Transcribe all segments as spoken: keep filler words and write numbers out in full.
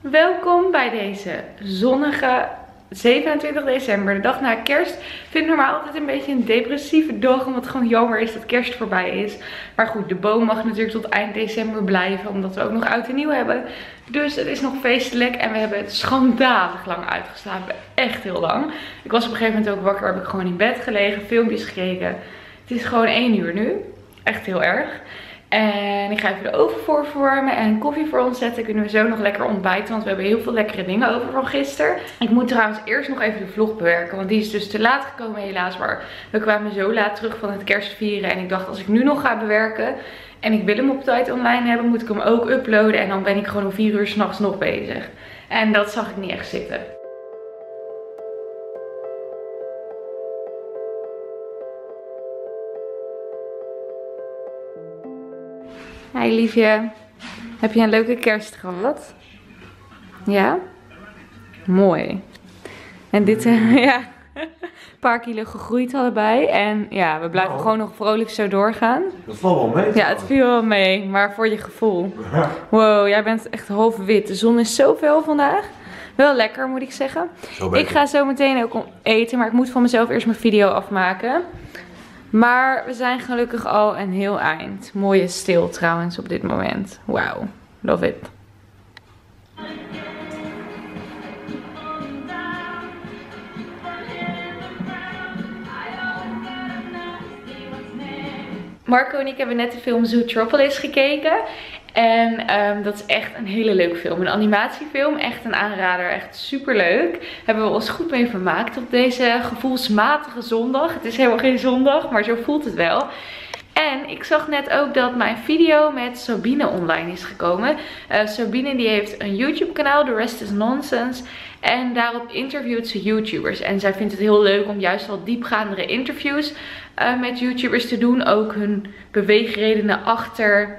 Welkom bij deze zonnige zevenentwintig december, de dag na kerst. Ik vind het normaal altijd een beetje een depressieve dag, omdat het gewoon jammer is dat kerst voorbij is. Maar goed, de boom mag natuurlijk tot eind december blijven, omdat we ook nog oud en nieuw hebben. Dus het is nog feestelijk en we hebben het schandalig lang uitgeslapen. Echt heel lang. Ik was op een gegeven moment ook wakker, heb ik gewoon in bed gelegen, filmpjes gekeken. Het is gewoon één uur nu. Echt heel erg. En ik ga even de oven voorverwarmen en koffie voor ons zetten. Kunnen we zo nog lekker ontbijten, want we hebben heel veel lekkere dingen over van gisteren. Ik moet trouwens eerst nog even de vlog bewerken, want die is dus te laat gekomen helaas. Maar we kwamen zo laat terug van het kerstvieren en ik dacht, als ik nu nog ga bewerken en ik wil hem op tijd online hebben, moet ik hem ook uploaden. En dan ben ik gewoon om vier uur s'nachts nog bezig. En dat zag ik niet echt zitten. Hey liefje, heb je een leuke kerst gehad? Ja? Mooi. En dit, uh, ja, een paar kilo gegroeid allebei. En ja, we blijven oh. gewoon nog vrolijk zo doorgaan. Dat valt wel mee. Ja, het viel wel mee, maar voor je gevoel. Wow, jij bent echt half wit. De zon is zoveel vandaag. Wel lekker, moet ik zeggen. Ik ga zo meteen ook om eten, maar ik moet van mezelf eerst mijn video afmaken. Maar we zijn gelukkig al een heel eind. Mooie stil trouwens op dit moment. Wauw, love it. Marco en ik hebben net de film Zootropolis gekeken. En um, dat is echt een hele leuke film. Een animatiefilm. Echt een aanrader. Echt super leuk. Hebben we ons goed mee vermaakt op deze gevoelsmatige zondag. Het is helemaal geen zondag, maar zo voelt het wel. En ik zag net ook dat mijn video met Sabine online is gekomen. Uh, Sabine die heeft een YouTube kanaal, The Rest is Nonsense. En daarop interviewt ze YouTubers. En zij vindt het heel leuk om juist wel diepgaandere interviews uh, met YouTubers te doen. Ook hun beweegredenen achter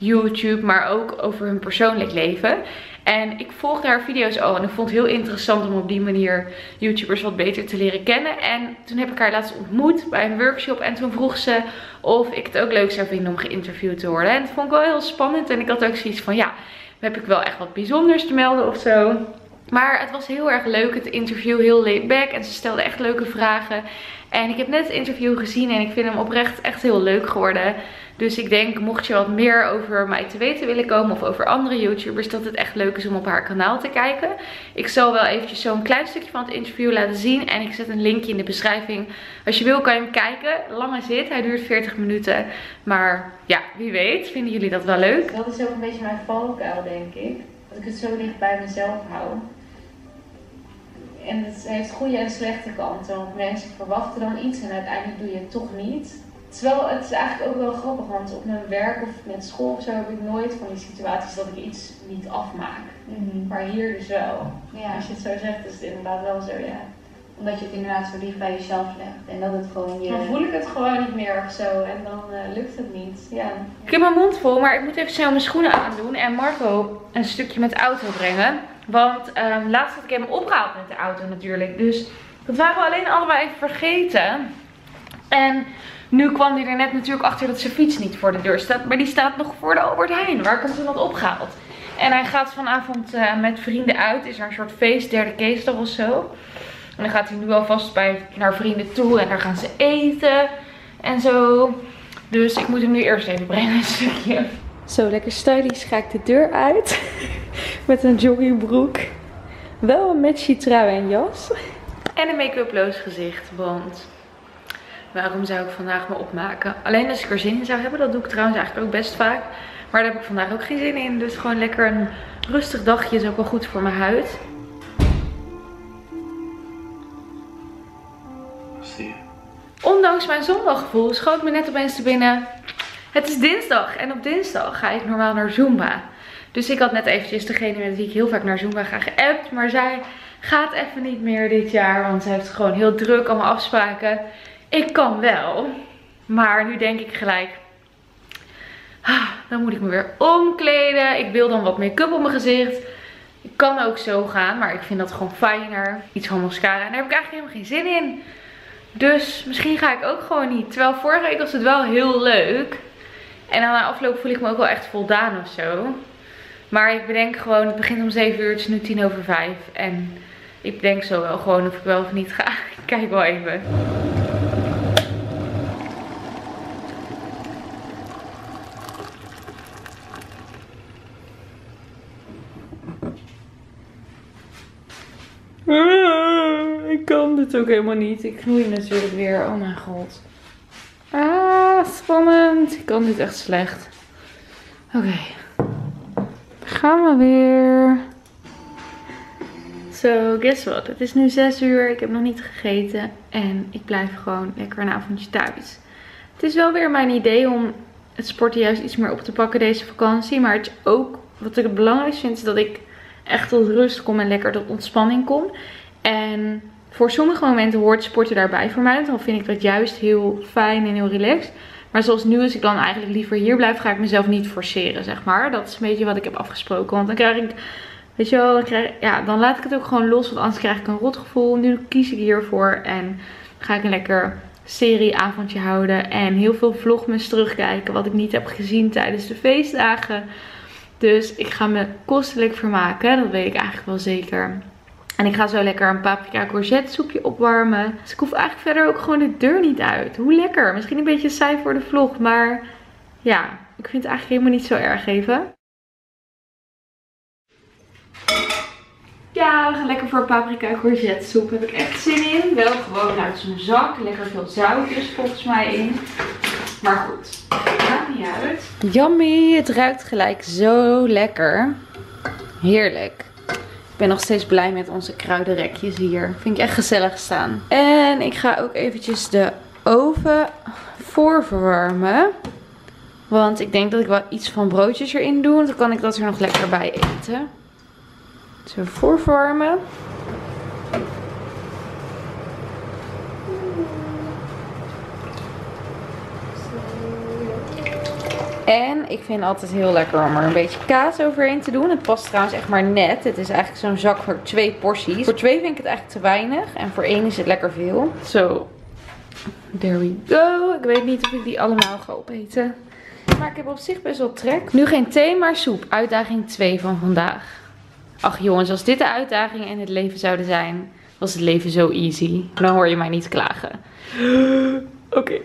YouTube, maar ook over hun persoonlijk leven. En ik volgde haar video's al en ik vond het heel interessant om op die manier YouTubers wat beter te leren kennen. En toen heb ik haar laatst ontmoet bij een workshop en toen vroeg ze of ik het ook leuk zou vinden om geïnterviewd te worden. En dat vond ik wel heel spannend en ik had ook zoiets van ja, heb ik wel echt wat bijzonders te melden of zo. Maar het was heel erg leuk, het interview, heel laid back en ze stelde echt leuke vragen. En ik heb net het interview gezien en ik vind hem oprecht echt heel leuk geworden. Dus ik denk, mocht je wat meer over mij te weten willen komen of over andere YouTubers, dat het echt leuk is om op haar kanaal te kijken. Ik zal wel eventjes zo'n klein stukje van het interview laten zien en ik zet een linkje in de beschrijving. Als je wil kan je hem kijken. Lange zit, hij duurt veertig minuten. Maar ja, wie weet, vinden jullie dat wel leuk? Dat is ook een beetje mijn valkuil, denk ik. Dat ik het zo dicht bij mezelf hou. En het heeft goede en slechte kanten, want mensen verwachten dan iets en uiteindelijk doe je het toch niet. Terwijl het is eigenlijk ook wel grappig, want op mijn werk of met school of zo heb ik nooit van die situaties dat ik iets niet afmaak. Mm-hmm. Maar hier dus wel. Ja. Als je het zo zegt, is het inderdaad wel zo, ja. Omdat je het inderdaad zo dicht bij jezelf legt en dat het gewoon je... Dan voel ik het gewoon niet meer of zo en dan uh, lukt het niet, ja. Ik heb mijn mond vol, maar ik moet even snel mijn schoenen aandoen en Marco een stukje met de auto brengen. Want um, laatst had ik hem opgehaald met de auto natuurlijk. Dus dat waren we alleen allebei even vergeten. En nu kwam hij er net natuurlijk achter dat zijn fiets niet voor de deur staat. Maar die staat nog voor de Albert Heijn, waar ik hem toen had opgehaald. En hij gaat vanavond uh, met vrienden uit. Is er een soort feest, derde kerstdag of zo. En dan gaat hij nu alvast bij naar vrienden toe. En daar gaan ze eten en zo. Dus ik moet hem nu eerst even brengen een stukje. Zo, lekker stylish ga ik de deur uit. Met een joggingbroek. Wel een matchy trui en jas. En een make-uploos gezicht, want waarom zou ik vandaag me opmaken? Alleen als ik er zin in zou hebben, dat doe ik trouwens eigenlijk ook best vaak. Maar daar heb ik vandaag ook geen zin in. Dus gewoon lekker een rustig dagje is ook wel goed voor mijn huid. Ondanks mijn zondaggevoel schoot me net opeens te binnen. Het is dinsdag en op dinsdag ga ik normaal naar Zumba. Dus ik had net eventjes degene met wie ik heel vaak naar Zumba ga geappt. Maar zij gaat even niet meer dit jaar. Want ze heeft gewoon heel druk allemaal afspraken. Ik kan wel. Maar nu denk ik gelijk. Ah, dan moet ik me weer omkleden. Ik wil dan wat make-up op mijn gezicht. Ik kan ook zo gaan. Maar ik vind dat gewoon fijner. Iets van mascara. En daar heb ik eigenlijk helemaal geen zin in. Dus misschien ga ik ook gewoon niet. Terwijl vorige week was het wel heel leuk. En dan na afloop voel ik me ook wel echt voldaan of zo. Maar ik bedenk gewoon, het begint om zeven uur, het is nu tien over vijf. En ik denk zo wel gewoon of ik wel of niet ga. Ik kijk wel even. Ah, ik kan dit ook helemaal niet. Ik knoei natuurlijk weer. Oh mijn god. Ah, spannend. Ik kan dit echt slecht. Oké. Okay. Gaan we weer. So, guess what? Het is nu zes uur. Ik heb nog niet gegeten. En ik blijf gewoon lekker een avondje thuis. Het is wel weer mijn idee om het sporten juist iets meer op te pakken deze vakantie. Maar het is ook, wat ik het belangrijkste vind, is dat ik echt tot rust kom en lekker tot ontspanning kom. En voor sommige momenten hoort sporten daarbij voor mij. Want dan vind ik dat juist heel fijn en heel relaxed. Maar zoals nu, als ik dan eigenlijk liever hier blijf, ga ik mezelf niet forceren, zeg maar. Dat is een beetje wat ik heb afgesproken. Want dan krijg ik, weet je wel, dan, krijg, ja, dan laat ik het ook gewoon los. Want anders krijg ik een rotgevoel. Nu kies ik hiervoor en ga ik een lekker serieavondje houden. En heel veel vlogmas terugkijken, wat ik niet heb gezien tijdens de feestdagen. Dus ik ga me kostelijk vermaken. Dat weet ik eigenlijk wel zeker. En ik ga zo lekker een paprika courgette soepje opwarmen. Dus ik hoef eigenlijk verder ook gewoon de deur niet uit. Hoe lekker. Misschien een beetje saai voor de vlog. Maar ja, ik vind het eigenlijk helemaal niet zo erg even. Ja, we gaan lekker voor paprika courgette soep. Heb ik echt zin in. Wel gewoon uit zo'n zak. Lekker veel zoutjes volgens mij in. Maar goed, het maakt niet uit. Yummy, het ruikt gelijk zo lekker. Heerlijk. Ik ben nog steeds blij met onze kruidenrekjes hier. Vind ik echt gezellig staan. En ik ga ook eventjes de oven voorverwarmen. Want ik denk dat ik wel iets van broodjes erin doe. Dan kan ik dat er nog lekker bij eten. Zo voorverwarmen. En ik vind het altijd heel lekker om er een beetje kaas overheen te doen. Het past trouwens echt maar net. Het is eigenlijk zo'n zak voor twee porties. Voor twee vind ik het eigenlijk te weinig. En voor één is het lekker veel. Zo. There we go. Ik weet niet of ik die allemaal ga opeten. Maar ik heb op zich best wel trek. Nu geen thee, maar soep. Uitdaging twee van vandaag. Ach jongens, als dit de uitdaging en het leven zouden zijn, was het leven zo easy. Dan hoor je mij niet klagen. Oké. Okay.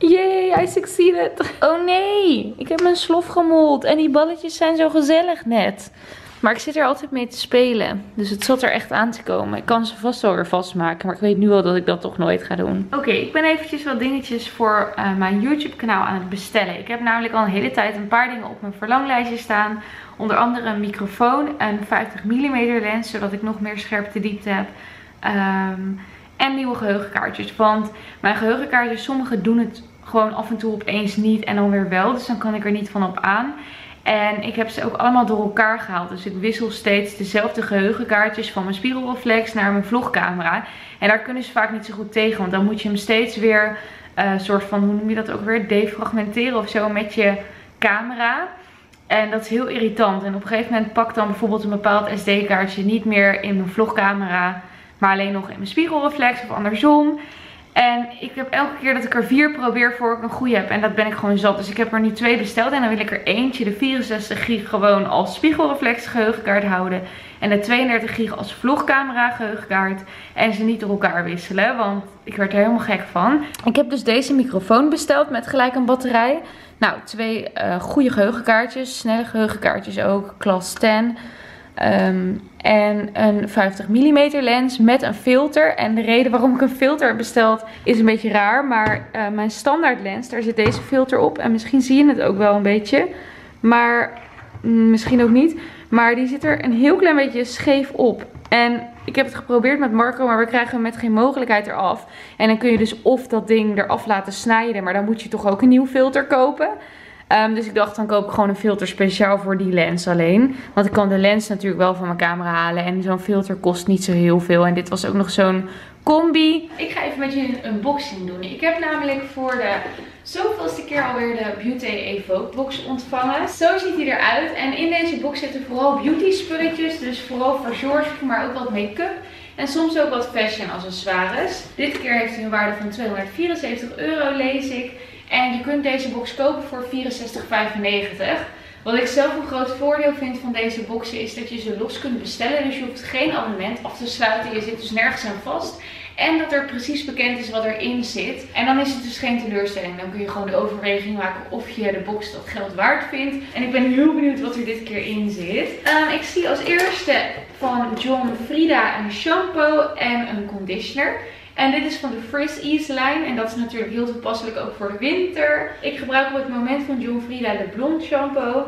Yay, I succeeded. Oh nee, ik heb mijn slof gemold. En die balletjes zijn zo gezellig net. Maar ik zit er altijd mee te spelen. Dus het zat er echt aan te komen. Ik kan ze vast wel weer vastmaken. Maar ik weet nu al dat ik dat toch nooit ga doen. Oké, okay, ik ben eventjes wat dingetjes voor uh, mijn YouTube kanaal aan het bestellen. Ik heb namelijk al een hele tijd een paar dingen op mijn verlanglijstje staan. Onder andere een microfoon, een vijftig millimeter lens. Zodat ik nog meer scherpte diepte heb. Ehm... Um, En nieuwe geheugenkaartjes. Want mijn geheugenkaartjes, sommige doen het gewoon af en toe opeens niet. En dan weer wel. Dus dan kan ik er niet van op aan. En ik heb ze ook allemaal door elkaar gehaald. Dus ik wissel steeds dezelfde geheugenkaartjes van mijn spiegelreflex naar mijn vlogcamera. En daar kunnen ze vaak niet zo goed tegen. Want dan moet je hem steeds weer een uh, soort van, hoe noem je dat ook weer, defragmenteren of zo met je camera. En dat is heel irritant. En op een gegeven moment pakt dan bijvoorbeeld een bepaald S D-kaartje niet meer in mijn vlogcamera. Maar alleen nog in mijn spiegelreflex of andersom. En ik heb elke keer dat ik er vier probeer voor ik een goede heb. En dat ben ik gewoon zat. Dus ik heb er nu twee besteld. En dan wil ik er eentje, de vierenzestig gig gewoon als spiegelreflex geheugenkaart houden. En de tweeëndertig gig als vlogcamera geheugenkaart. En ze niet door elkaar wisselen. Want ik werd er helemaal gek van. Ik heb dus deze microfoon besteld met gelijk een batterij. Nou, twee uh, goede geheugenkaartjes. Snelle geheugenkaartjes ook. klas tien. Um, en een vijftig millimeter lens met een filter. En de reden waarom ik een filter heb besteld is een beetje raar. Maar uh, mijn standaard lens, daar zit deze filter op. En misschien zie je het ook wel een beetje. Maar mm, misschien ook niet. Maar die zit er een heel klein beetje scheef op. En ik heb het geprobeerd met Marco, maar we krijgen hem met geen mogelijkheid eraf. En dan kun je dus of dat ding eraf laten snijden. Maar dan moet je toch ook een nieuw filter kopen. Um, dus ik dacht, dan koop ik gewoon een filter speciaal voor die lens alleen. Want ik kan de lens natuurlijk wel van mijn camera halen. En zo'n filter kost niet zo heel veel. En dit was ook nog zo'n combi. Ik ga even met jullie een unboxing doen. Ik heb namelijk voor de zoveelste keer alweer de Beauté et Vogue Box ontvangen. Zo ziet hij eruit. En in deze box zitten vooral beauty spulletjes. Dus vooral verzorging, maar ook wat make-up. En soms ook wat fashion accessoires. Dit keer heeft hij een waarde van tweehonderdvierenzeventig euro, lees ik. En je kunt deze box kopen voor vierenzestig vijfennegentig. Wat ik zelf een groot voordeel vind van deze boxen is dat je ze los kunt bestellen. Dus je hoeft geen abonnement af te sluiten. Je zit dus nergens aan vast. En dat er precies bekend is wat erin zit. En dan is het dus geen teleurstelling. Dan kun je gewoon de overweging maken of je de box dat geld waard vindt. En ik ben heel benieuwd wat er dit keer in zit. Um, ik zie als eerste van John Frieda een shampoo en een conditioner. En dit is van de Frizz Ease lijn. En dat is natuurlijk heel toepasselijk ook voor de winter. Ik gebruik op het moment van John Frieda de blond shampoo.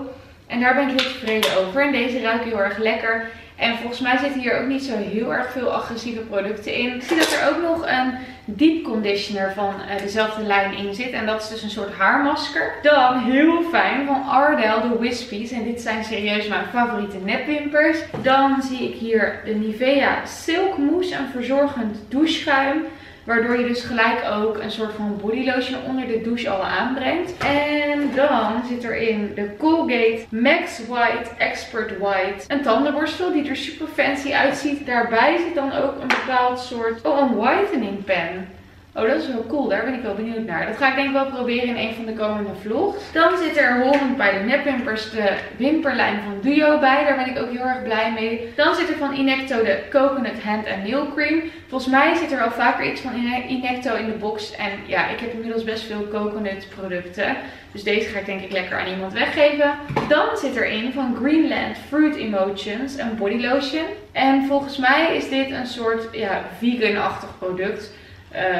En daar ben ik heel tevreden over. En deze ruikt heel erg lekker. En volgens mij zitten hier ook niet zo heel erg veel agressieve producten in. Ik zie dat er ook nog een deep conditioner van uh, dezelfde lijn in zit. En dat is dus een soort haarmasker. Dan, heel fijn, van Ardell de Whispies. En dit zijn serieus mijn favoriete nepwimpers. Dan zie ik hier de Nivea Silk Mousse, een verzorgend doucheschuim. Waardoor je dus gelijk ook een soort van bodylotion onder de douche al aanbrengt. En dan zit erin de Colgate Max White Expert White. Een tandenborstel die er super fancy uitziet. Daarbij zit dan ook een bepaald soort... Oh, een whitening pen. Oh, dat is wel cool. Daar ben ik wel benieuwd naar. Dat ga ik denk ik wel proberen in een van de komende vlogs. Dan zit er horend bij de nepwimpers de wimperlijn van Duo bij. Daar ben ik ook heel erg blij mee. Dan zit er van Inecto de Coconut Hand and Nail Cream. Volgens mij zit er wel vaker iets van Inecto in de box. En ja, ik heb inmiddels best veel coconut producten. Dus deze ga ik denk ik lekker aan iemand weggeven. Dan zit erin van Greenland Fruit Emotions een body lotion. En volgens mij is dit een soort ja, vegan-achtig product.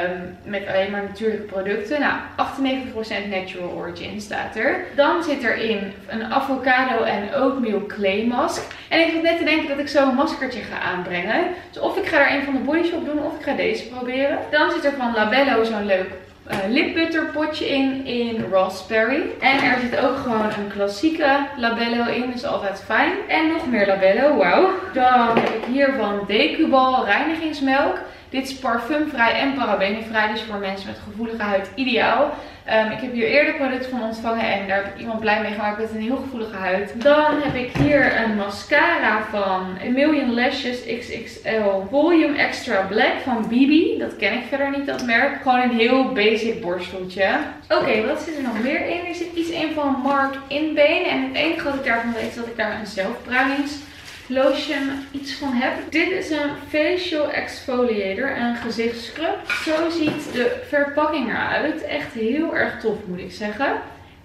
Um, met alleen maar natuurlijke producten. Nou, achtennegentig procent natural origin staat er. Dan zit erin een avocado en oatmeal clay mask. En ik zat net te denken dat ik zo een maskertje ga aanbrengen. Dus of ik ga er een van de Body Shop doen of ik ga deze proberen. Dan zit er van Labello zo'n leuk uh, lipbutterpotje in, in raspberry. En er zit ook gewoon een klassieke Labello in, dus altijd fijn. En nog meer Labello, wauw. Dan heb ik hier van Decubal reinigingsmelk. Dit is parfumvrij en parabenenvrij, dus voor mensen met gevoelige huid ideaal. Um, ik heb hier eerder producten van ontvangen en daar heb ik iemand blij mee gemaakt met een heel gevoelige huid. Dan heb ik hier een mascara van Emilian Lashes X X L Volume Extra Black van Bibi. Dat ken ik verder niet, dat merk. Gewoon een heel basic borsteltje. Oké, okay, wat zit er nog meer in? Er zit iets in van Mark Inbane. En het enige wat ik daarvan weet is dat ik daar een zelfbruinings... lotion iets van heb. Dit is een facial exfoliator, een gezichtscrub. Zo ziet de verpakking eruit. Echt heel erg tof, moet ik zeggen.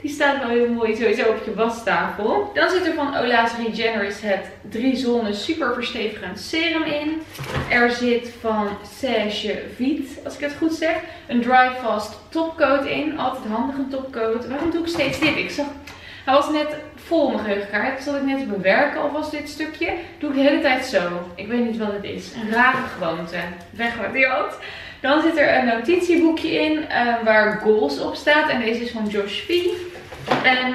Die staat wel heel mooi sowieso op je wastafel. Dan zit er van Olay's Regenerist het drie zones super verstevigerend serum in. Er zit van Serge Vite, als ik het goed zeg, een dry fast topcoat in. Altijd handig een topcoat. Waarom doe ik steeds dit? Ik zag... Hij was net vol mijn geheugenkaart. Zat ik net te bewerken alvast dit stukje. Doe ik de hele tijd zo. Ik weet niet wat het is. Een rare gewoonte. Wegwaardeerd. Dan zit er een notitieboekje in uh, waar goals op staat. En deze is van Josh V. En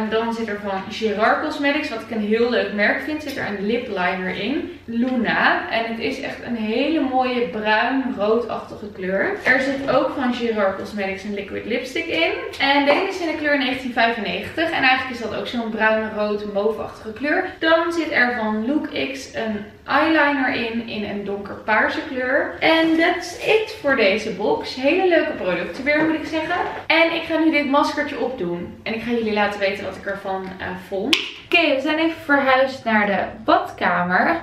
um, dan zit er van Girard Cosmetics, wat ik een heel leuk merk vind, zit er een lip liner in. Luna. En het is echt een hele mooie bruin-roodachtige kleur. Er zit ook van Girard Cosmetics een liquid lipstick in. En deze is in de kleur negentien vijfennegentig. En eigenlijk is dat ook zo'n bruin-rood-mauve-achtige kleur. Dan zit er van Look X een eyeliner in, in een donkerpaarse kleur. En that's it voor deze box. Hele leuke producten weer, moet ik zeggen. En ik ga nu dit maskertje opdoen. En ik ga jullie laten weten wat ik ervan uh, vond. Oké, okay, we zijn even verhuisd naar de badkamer.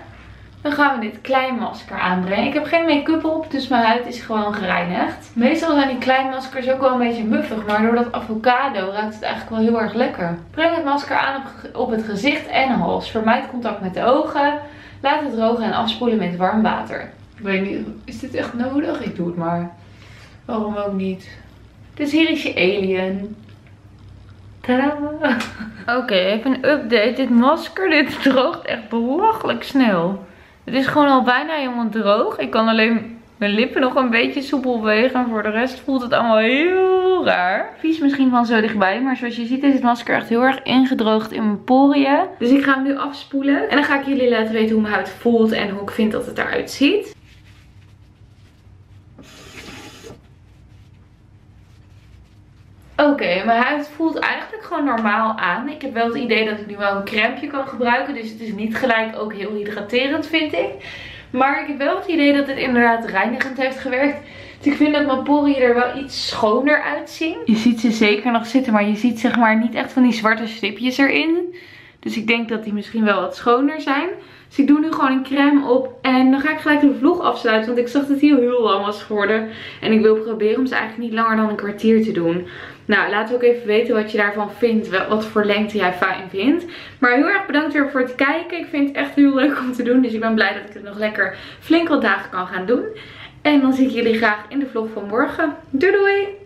Dan gaan we dit kleinmasker aanbrengen. Ik heb geen make-up op, dus mijn huid is gewoon gereinigd. Meestal zijn die kleinmaskers ook wel een beetje muffig. Maar door dat avocado ruikt het eigenlijk wel heel erg lekker. Breng het masker aan op, op het gezicht en hals. Vermijd contact met de ogen. Laat het drogen en afspoelen met warm water. Ik weet niet, is dit echt nodig? Ik doe het maar. Waarom ook niet? Dus hier is je alien. Oké, okay, even een update. Dit masker, dit droogt echt belachelijk snel. Het is gewoon al bijna helemaal droog. Ik kan alleen mijn lippen nog een beetje soepel bewegen. En voor de rest voelt het allemaal heel raar. Vies misschien van zo dichtbij. Maar zoals je ziet is het masker echt heel erg ingedroogd in mijn poriën. Dus ik ga hem nu afspoelen. En dan ga ik jullie laten weten hoe mijn huid voelt en hoe ik vind dat het eruit ziet. Oké, okay, mijn huid voelt eigenlijk gewoon normaal aan. Ik heb wel het idee dat ik nu wel een crème kan gebruiken. Dus het is niet gelijk ook heel hydraterend, vind ik. Maar ik heb wel het idee dat het inderdaad reinigend heeft gewerkt. Dus ik vind dat mijn poriën er wel iets schoner uitzien. Je ziet ze zeker nog zitten, maar je ziet zeg maar niet echt van die zwarte stipjes erin. Dus ik denk dat die misschien wel wat schoner zijn. Dus ik doe nu gewoon een crème op. En dan ga ik gelijk de vlog afsluiten. Want ik zag dat die heel, heel lang was geworden. En ik wil proberen om ze eigenlijk niet langer dan een kwartier te doen. Nou, laat ook even weten wat je daarvan vindt. Wat voor lengte jij fijn vindt. Maar heel erg bedankt weer voor het kijken. Ik vind het echt heel leuk om te doen. Dus ik ben blij dat ik het nog lekker flink wat dagen kan gaan doen. En dan zie ik jullie graag in de vlog van morgen. Doei doei!